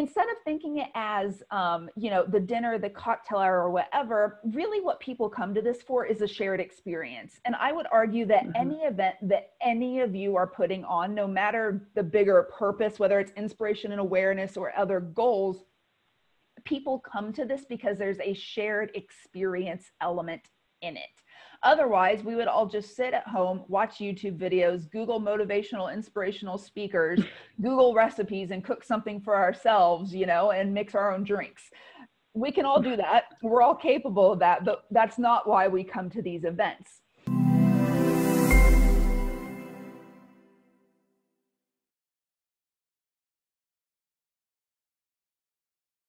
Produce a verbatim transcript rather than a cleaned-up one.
instead of thinking it as, um, you know, the dinner, the cocktail hour or whatever, really what people come to this for is a shared experience. And I would argue that mm-hmm. any event that any of you are putting on, no matter the bigger purpose, whether it's inspiration and awareness or other goals, people come to this because there's a shared experience element in it. Otherwise, we would all just sit at home, watch YouTube videos, Google motivational, inspirational speakers, Google recipes, and cook something for ourselves, you know, and mix our own drinks. We can all do that. We're all capable of that, but that's not why we come to these events.